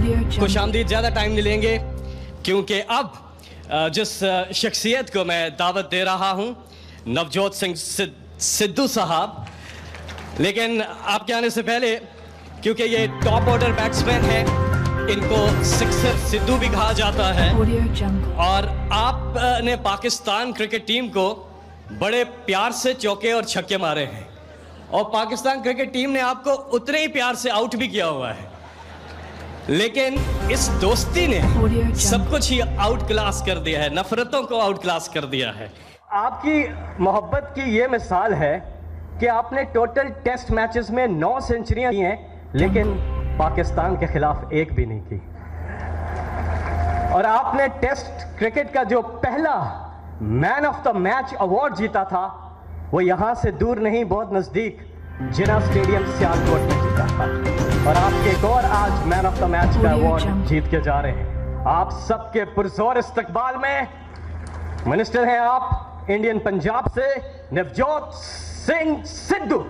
खुशामदीद, ज़्यादा टाइम नहीं लेंगे क्योंकि अब जिस शख्सियत को मैं दावत दे रहा हूँ नवजोत सिंह सिद्धू साहब, लेकिन आपके आने से पहले क्योंकि ये टॉप ऑर्डर बैट्समैन है, इनको सिक्सर सिद्धू भी कहा जाता है, और आपने पाकिस्तान क्रिकेट टीम को बड़े प्यार से चौके और छक्के मारे हैं और पाकिस्तान क्रिकेट टीम ने आपको उतने ही प्यार से आउट भी किया हुआ है, लेकिन इस दोस्ती ने सब कुछ ही आउट क्लास कर दिया है, नफरतों को आउट क्लास कर दिया है। आपकी मोहब्बत की ये मिसाल है कि आपने टोटल टेस्ट मैचेस में 9 सेंचुरियां दी हैं, लेकिन पाकिस्तान के खिलाफ एक भी नहीं की, और आपने टेस्ट क्रिकेट का जो पहला man of the match award जीता था वो यहाँ से दूर नहीं, बहुत नजदीक जिन्ना स्टेडियम सियालकोट में जीता था, और आपके एक और आज मैन ऑफ द मैच का अवार्ड जीत के जा रहे हैं। आप सबके पुरजोर इस्तकबाल में मिनिस्टर हैं आप इंडियन पंजाब से, नवजोत सिंह सिद्धू।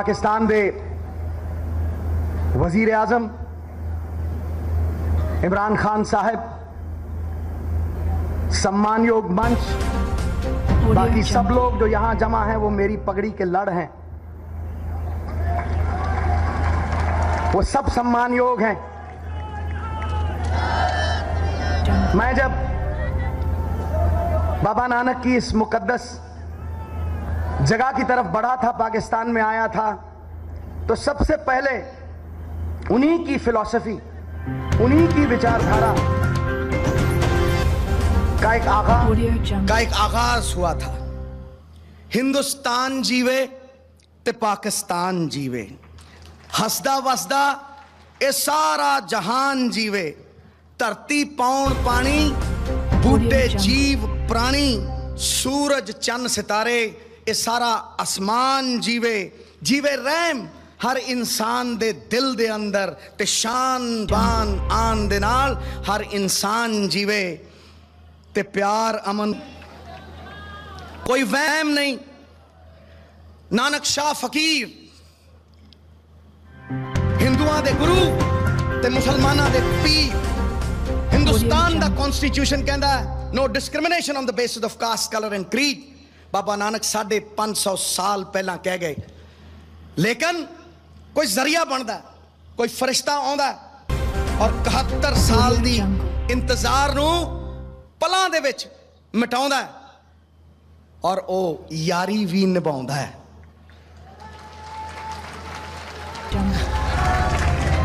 पाकिस्तान दे वजीर आजम इमरान खान साहब, सम्मान योग मंच, बाकी सब लोग जो यहां जमा हैं वो मेरी पगड़ी के लड़ हैं, वो सब सम्मान योग हैं। मैं जब बाबा नानक की इस मुकद्दस जगह की तरफ बढ़ा था, पाकिस्तान में आया था, तो सबसे पहले उन्हीं की फिलॉसफी, उन्हीं की विचारधारा का एक आगाज हुआ था। हिंदुस्तान जीवे ते पाकिस्तान जीवे, हसदा वसदा ए सारा जहान जीवे, धरती पौन पानी, बूटे जीव प्राणी, सूरज चंद सितारे, ये सारा आसमान जीवे, जीवे रहम हर इंसान दे दिल दे अंदर, ते शान बान आन दे नाल हर इंसान जीवे, ते प्यार अमन कोई वहम नहीं। नानक शाह फकीर हिंदुआं दे गुरु ते मुसलमानां दे पीर। हिंदुस्तान दा कॉन्स्टिट्यूशन कहंदा है no discrimination on the basis of caste, colour and creed. Baba Nanak 550 साल पहला कह गए, लेकिन कोई जरिया बनता, कोई फरिश्ता आंदा और 71 साल दी इंतजार नू पलां दे विच मिटाउंदा और ओ यारी भी निभाउंदा है।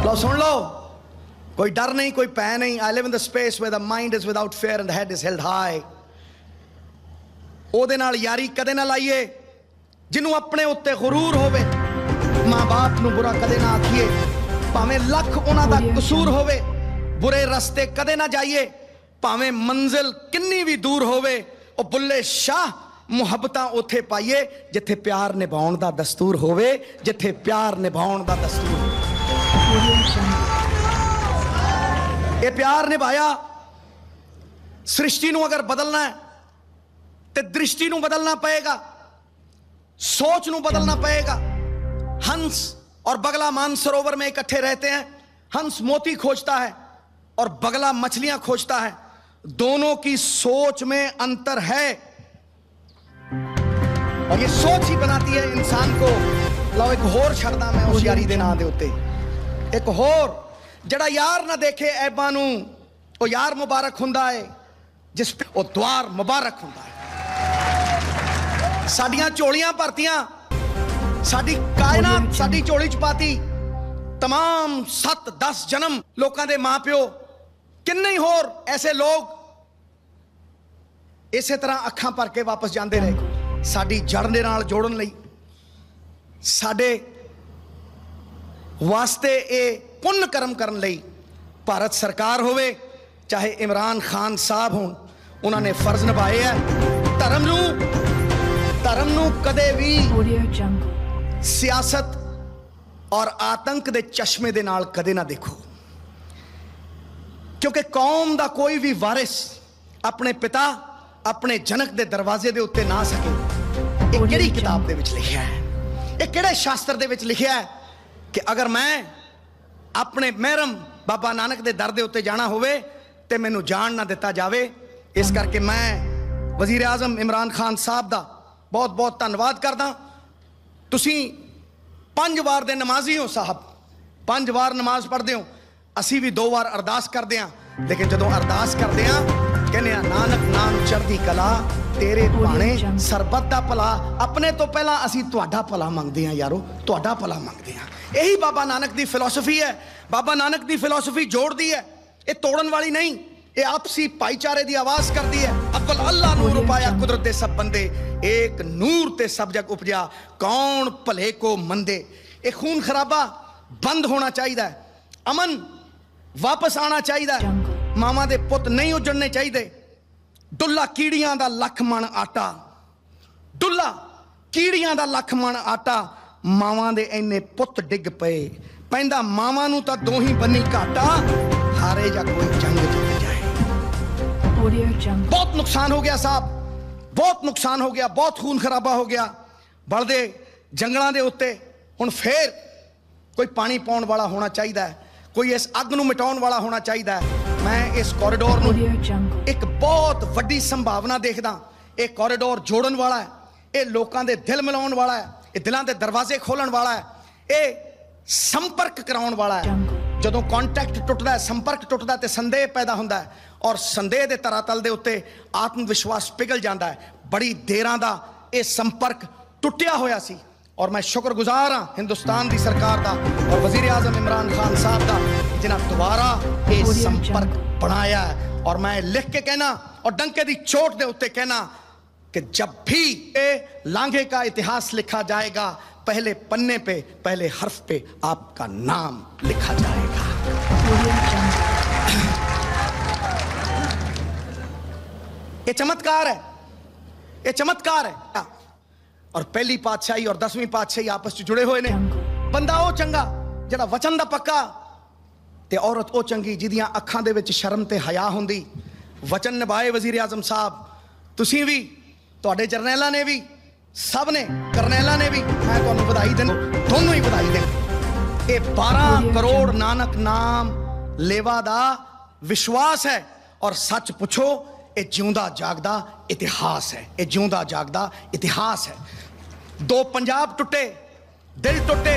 लो सुन लो, कोई डर नहीं, कोई भय नहीं। I live in the space where the mind is without fear and the head is held high. ओदे नाल यारी कदे ना लाइए जिन्हों अपने उत्ते गुरूर होवे, माँ बाप नू बुरा कदे ना आखिए, भावें लख उन्हां दा कसूर होवे, बुरे रस्ते कदे ना जाइए, भावें मंजिल किन्नी भी दूर होवे। ओ बुल्ले शाह मुहब्बतां उत्थे पाइए जिथे प्यार निभाउण दा दस्तूर होवे, जिथे प्यार निभाउण दा दस्तूर होवे। ये प्यार निभाया। सृष्टि नू अगर बदलना है ते दृष्टि नू बदलना पएगा, सोच नू बदलना पएगा। हंस और बगला मानसरोवर में इकट्ठे रहते हैं। हंस मोती खोजता है और बगला मछलियां खोजता है, दोनों की सोच में अंतर है और ये सोच ही बनाती है इंसान को। लो एक होर छड़दा मैं उस यारी दे नां दे उत्ते, एक होर जड़ा यार ना देखे ऐबां नू ओ यार मुबारक हुंदा है, जिस पे ओ द्वार मुबारक हुंदा है। साड़ियां चोलियां भरतियां, साड़ी कायनात साड़ी चोली च पाती, तमाम 7-10 जन्म लोगों के मां प्यो, किन्ने ही होर ऐसे लोग इसे तरह अखां भर के वापस जाते रहे। साड़ी जड़ दे नाल जोड़न लई, साडे वास्ते ये पुण्य कर्म करने लई भारत सरकार होवे चाहे इमरान खान साहब हों, उन्होंने फर्ज निभाए है। धर्म नू कदे भी सियासत और आतंक दे चश्मे दे नाल कदे ना देखो, क्योंकि कौम दा कोई भी वारिस अपने पिता अपने जनक दे दरवाजे दे उत्ते ना सके। एक केड़ी किताब दे विच लिखिया है, एक केड़े शास्त्र दे विच लिखिया है कि अगर मैं अपने महरम बाबा नानक के दर के उत्ते जाना होवे ते मैनू जान ना दिता जावे। इस करके मैं वजीर आजम इमरान खान साहब का बहुत बहुत धन्यवाद करदा। तुसी 5 वार दे नमाजी हो साहब, 5 वार नमाज पढ़ते हो, असी भी 2 वार अरदास करते हैं। लेकिन जदों अरदास करते हैं कहने नानक नाम चढ़दी कला तेरे भाणे सरबत का भला, अपने तो पहला असी तुहाडा भला मंगते हैं यारो, तुहाडा भला मंगते हैं। यही बाबा नानक की फिलोसफी है। बाबा नानक की फिलोसफी जोड़ती है, ये तोड़न वाली नहीं, ये आपसी भाईचारे की आवाज़ करती है। अकल अल्लाह नूर उपाया कुदरत सब बंदे, एक नूर ते सब जग उपजा कौन भले को मंदे। ये खून खराबा बंद होना चाहिए, अमन वापस आना चाहिए, मामा दे पुत नहीं उजड़ने चाहिए। डुल्ला कीड़ियां दा लख मन आटा, डुल्ला कीड़ियां दा लख मन आटा, मावां दे इन्ने पुत डिग पे पैंदा, मावां नूं तां दो ही बनी घाटा, हारे जा कोई जंग जीत जाए। बहुत नुकसान हो गया साहब, बहुत नुकसान हो गया, बहुत खून खराबा हो गया। बढ़दे जंगलों के उत्ते हुण फिर कोई पानी पाउण वाला होना चाहिए, कोई इस अग नूं मिटाउण वाला होना चाहिए। मैं इस कॉरीडोर नूं एक बहुत वड्डी संभावना देखदा। ये कॉरीडोर जोड़न वाला है, ये लोगों के दिल मिलाउण वाला है, ये दिलों के दरवाजे खोलण वाला है, ये संपर्क कराउण वाला है। जदों कॉन्टैक्ट टुटदा है, संपर्क टुटदा है, तो संदेह पैदा हुंदा है, और संदेह के तरातल के उत्ते आत्मविश्वास पिघल जाता है। बड़ी देरां दा ये संपर्क टुटिया होया सी, और मैं शुक्रगुजार हाँ हिंदुस्तान की सरकार का और वजीर आजम इमरान खान साहब का, जिन्हें दोबारा ये संपर्क बनाया है। और मैं लिख के कहना और डंके की चोट के उत्ते कहना कि जब भी ये लांघे का इतिहास लिखा जाएगा, पहले पन्ने पे, पहले हर्फ पे आपका नाम लिखा जाएगा। ये चमत्कार है, ये चमत्कार है। और पहली पातशाही और 10वीं पातशाही आपस में जुड़े हुए ने। बंदा वो चंगा जिहड़ा वचन दा पक्का, ते औरत वो चंगी जिहदियां अखां दे विच शर्म ते हया हुंदी। वचन निभाए वजीर आजम साहब, तुसीं भी, तुहाडे जरनैलां ने भी, सब ने करनैलां ने भी, मैं तुहानू बधाई देना, दोनों ही बधाई देना। ये 12 करोड़ नानक नाम लेवा दा विश्वास है, और सच पुछो ये जिंदा जागदा इतिहास है, ये जिंदा जागदा इतिहास है। 2 पंजाब टुटे, दिल टुटे,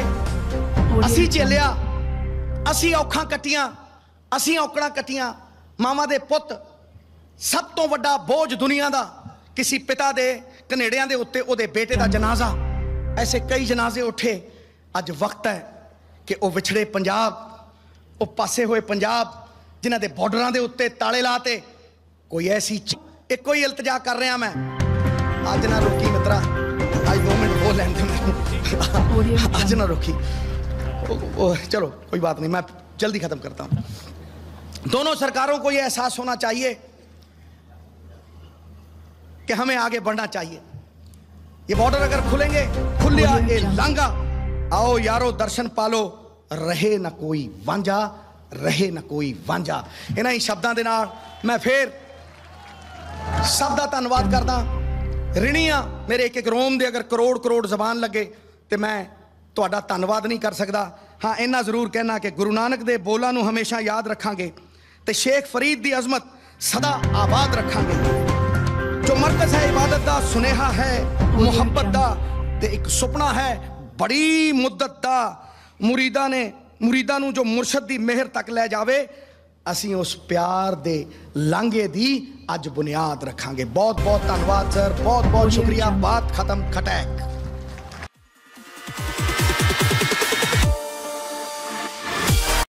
असी झेलिया, असी औखां कट्टियां, असी औकड़ां कट्टियां। मामा दे पुत सब तो वड्डा बोझ दुनिया दा, किसी पिता दे कनेड़ियां दे उत्ते उहदे बेटे दा जनाजा, ऐसे कई जनाजे उठे। अज वक्त है कि वह विछड़े पंजाब, वह पासे हुए पंजाब, जिन्हां दे बॉर्डरां दे उत्ते ताले लाते, कोई ऐसी एक ही इल्तजा कर रहा मैं। अज ना रोकी मित्रा, अज 2 मिनट बोल लैण दे, अज ना रोकी। चलो कोई बात नहीं, मैं जल्दी ख़त्म करता हूँ। दोनों सरकारों को ये एहसास होना चाहिए कि हमें आगे बढ़ना चाहिए। ये बॉर्डर अगर खुलेंगे, खुलिया ये लांगा, आओ यारो दर्शन पालो, रहे ना कोई वांझा, रहे ना कोई वांझा। इन्हां ही शब्दां दे नाल मैं फिर सब दा धन्नवाद करदा। ऋणियां मेरे एक एक रोम दे, अगर करोड़ करोड़ जबान लगे तो मैं तुहाडा धन्नवाद नहीं कर सकदा। हाँ, इन्ना जरूर कहना कि गुरु नानक दे बोलां नूं हमेशा याद रखांगे, ते शेख फरीद दी अजमत सदा आबाद रखांगे। जो मरकज है इबादत दा, सुनेहा है मुहब्बत दा, ते एक सुपना है बड़ी मुद्दत दा। मुरीदा ने मुरीदा नूं जो मुर्शद दी मेहर तक लै जावे, असीं उस प्यार दे लांघे दी अज बुनियाद रखांगे। बहुत बहुत धन्नवाद सर, बहुत बहुत शुक्रिया। बात खत्म खटैक।